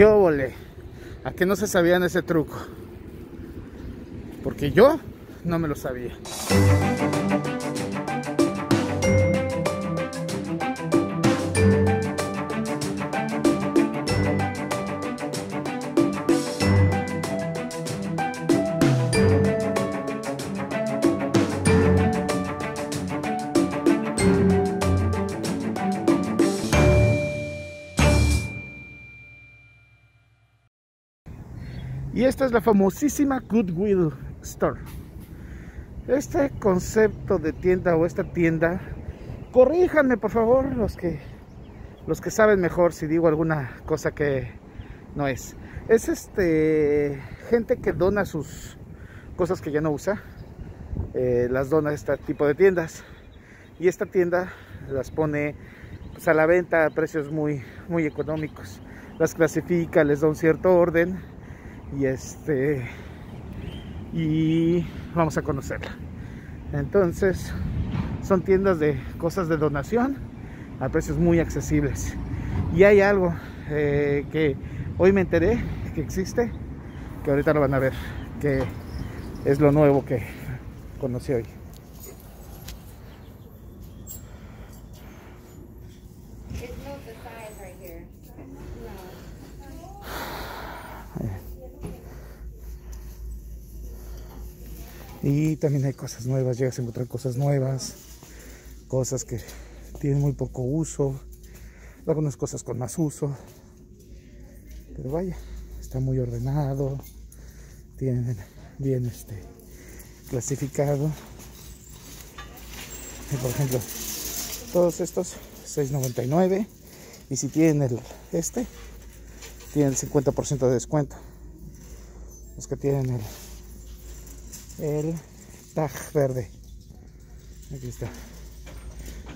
¿Qué óvole? ¿A qué no se sabían ese truco? Porque yo no me lo sabía. Y esta es la famosísima Goodwill Store. Este concepto de tienda o esta tienda, corríjanme por favor los que saben mejor si digo alguna cosa que no es. Es gente que dona sus cosas que ya no usa, las dona a este tipo de tiendas, y esta tienda las pone pues a la venta a precios muy económicos, las clasifica, les da un cierto orden. Y y vamos a conocerla. Entonces son tiendas de cosas de donación a precios muy accesibles. Y hay algo que hoy me enteré que existe, que ahorita lo van a ver, que es lo nuevo que conocí hoy. Y también hay cosas nuevas, llegas a encontrar cosas nuevas, cosas que tienen muy poco uso, algunas cosas con más uso. Pero vaya, está muy ordenado, tienen bien clasificado. Y por ejemplo, todos estos $6.99, y si tienen tienen el 50% de descuento. Los que tienen el tag verde, aquí está,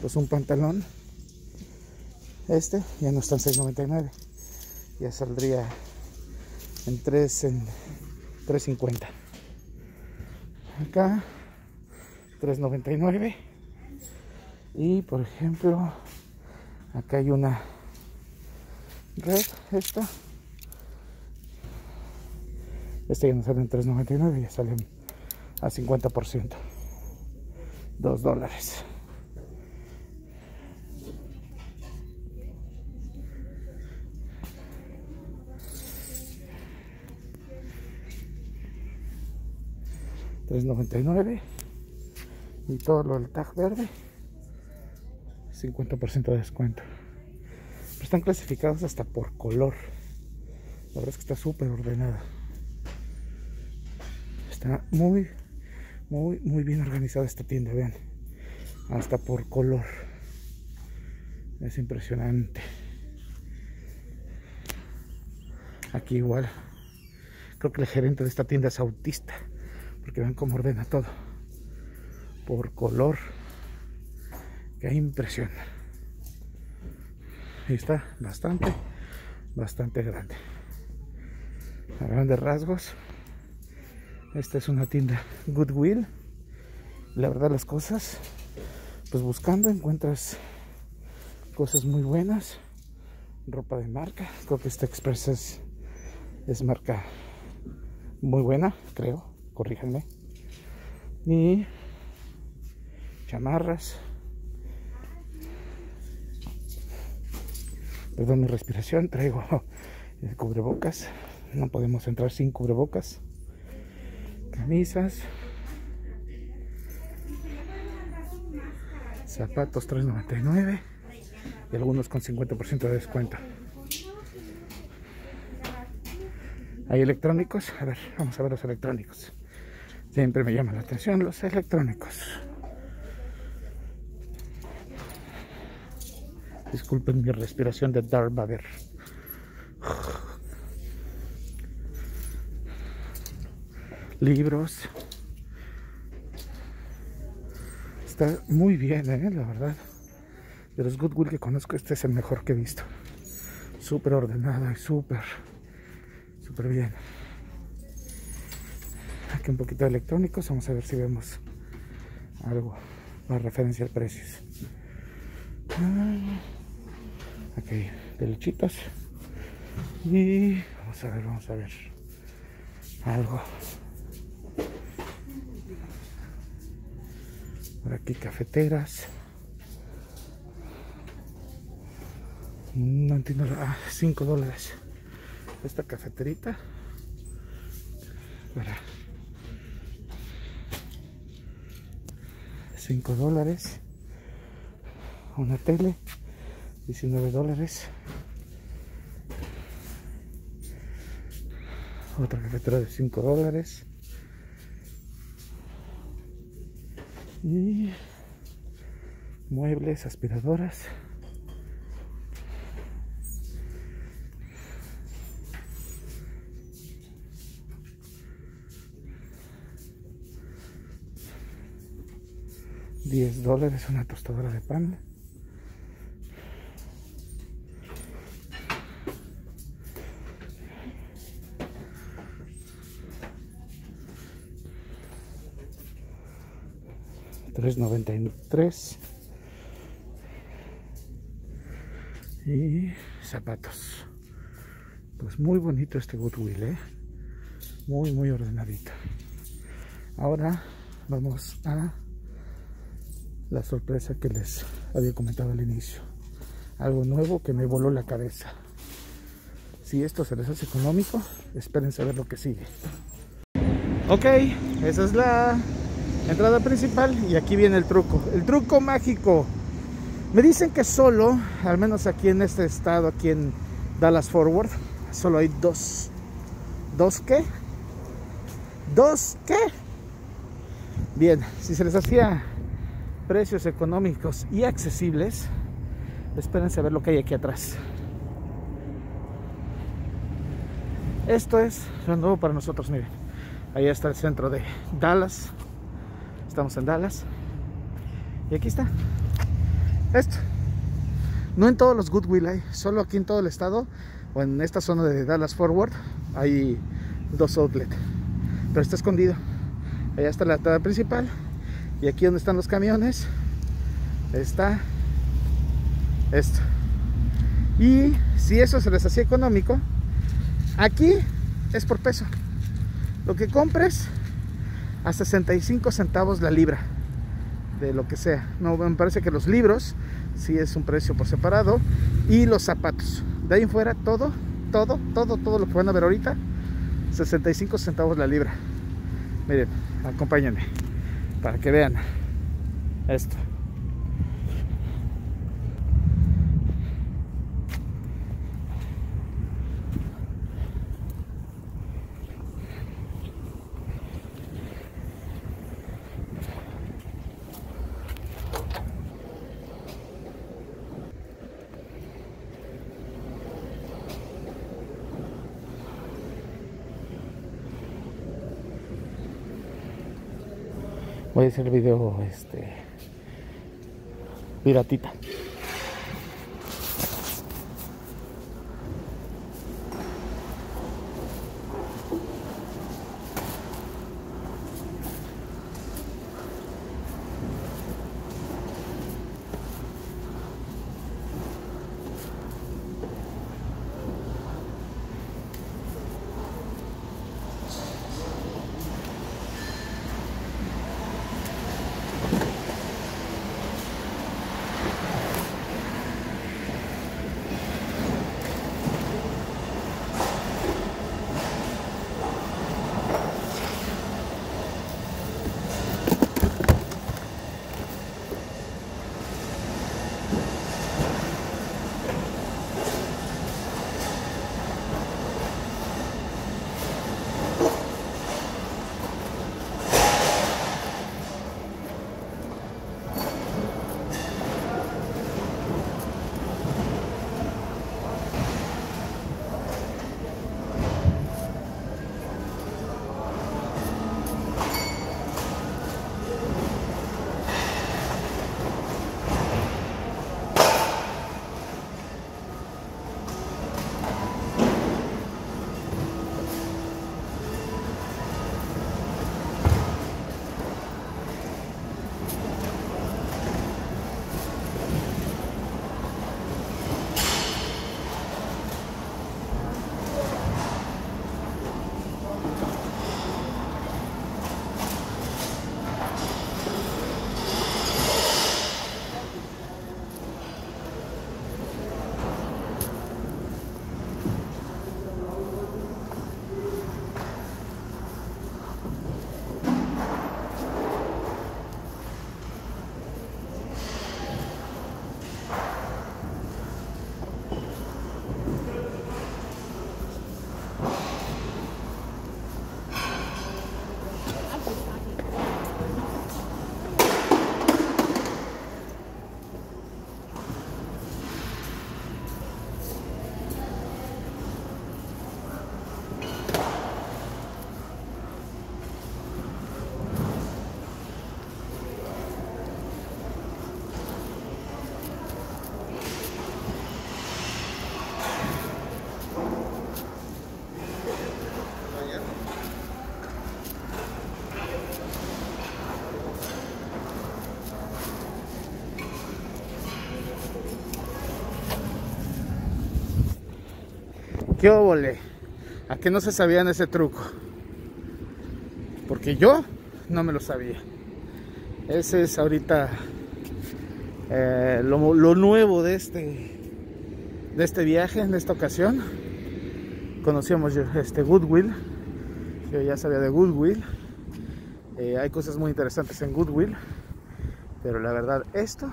pues un pantalón ya no está en $6.99, ya saldría en $3.50, acá $3.99. y por ejemplo acá hay una red, esta ya no sale en $3.99, ya sale en a 50%, $2. $3.99, y todo lo del tag verde, 50% de descuento. Pero están clasificados hasta por color. La verdad es que está súper ordenado. Está muy bien organizada esta tienda, vean, hasta por color, es impresionante. Aquí igual, creo que el gerente de esta tienda es autista, porque vean cómo ordena todo, por color, que impresiona. Y está bastante grande, a grandes rasgos. Esta es una tienda Goodwill. La verdad, las cosas, pues buscando encuentras cosas muy buenas, ropa de marca. Creo que esta Express es marca muy buena, creo, corríjanme. Y chamarras. Perdón mi respiración, traigo el cubrebocas, no podemos entrar sin cubrebocas. Camisas, zapatos $3.99 y algunos con 50% de descuento. Hay electrónicos, a ver, vamos a ver los electrónicos. Siempre me llaman la atención los electrónicos. Disculpen mi respiración de Darth Vader. Libros, está muy bien, la verdad. De los Goodwill que conozco, este es el mejor que he visto. Súper ordenado y súper bien. Aquí un poquito de electrónicos, vamos a ver si vemos algo más referencia al precios. Aquí peluchitos, Y vamos a ver algo. Por aquí cafeteras. No entiendo. Ah, $5 esta cafeterita. Para $5. Una tele, $19. Otra cafetera de $5. Y muebles, aspiradoras. $10 una tostadora de pan. $3.93 y zapatos. Pues muy bonito este Goodwill, ¿eh? Muy muy ordenadito. Ahora vamos a la sorpresa que les había comentado al inicio, algo nuevo que me voló la cabeza. Si esto se les hace económico, espérense a ver lo que sigue. Ok, esa es la entrada principal y aquí viene el truco mágico. Me dicen que solo, al menos aquí en este estado, aquí en Dallas Forward, solo hay dos. Bien, si se les hacía precios económicos y accesibles, espérense a ver lo que hay aquí atrás. Esto es lo nuevo para nosotros. Miren, ahí está el centro de Dallas. Estamos en Dallas y aquí está esto. No en todos los Goodwill hay, solo aquí en todo el estado o en esta zona de Dallas Forward hay dos outlets, pero está escondido. Allá está la entrada principal y aquí donde están los camiones está esto. Y si eso se les hacía económico, aquí es por peso lo que compres, a 65 centavos la libra de lo que sea. No, me parece que los libros sí es un precio por separado, y los zapatos. De ahí en fuera todo lo que van a ver ahorita, 65 centavos la libra. Miren, acompáñenme para que vean esto. Voy a hacer video piratita. ¿Qué óvole? ¿A qué no se sabían ese truco? Porque yo no me lo sabía. Ese es ahorita lo nuevo de este viaje, en esta ocasión. Conocíamos Goodwill. Yo ya sabía de Goodwill. Hay cosas muy interesantes en Goodwill, pero la verdad esto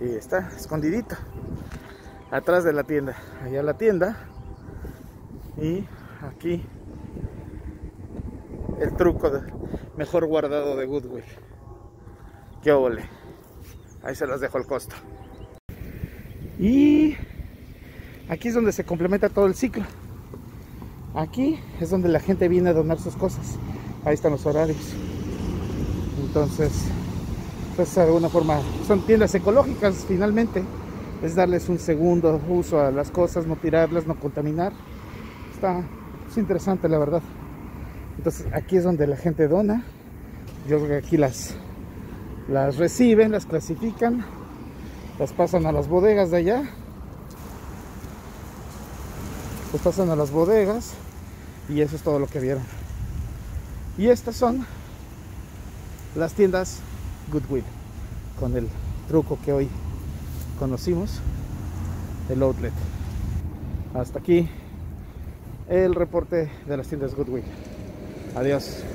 está escondidito atrás de la tienda. Allá la tienda y aquí el truco mejor guardado de Goodwill. ¡Qué ole! Ahí se las dejo al costo. Y aquí es donde se complementa todo el ciclo. Aquí es donde la gente viene a donar sus cosas. Ahí están los horarios. Entonces, pues de alguna forma son tiendas ecológicas finalmente. Es darles un segundo uso a las cosas, no tirarlas, no contaminar. Es interesante, la verdad. Entonces aquí es donde la gente dona. Yo creo que aquí las reciben, las clasifican, las pasan a las bodegas de allá. Las pasan a las bodegas y eso es todo lo que vieron. Y estas son las tiendas Goodwill, con el truco que hoy conocimos, el outlet. Hasta aquí el reporte de las tiendas Goodwill. Adiós.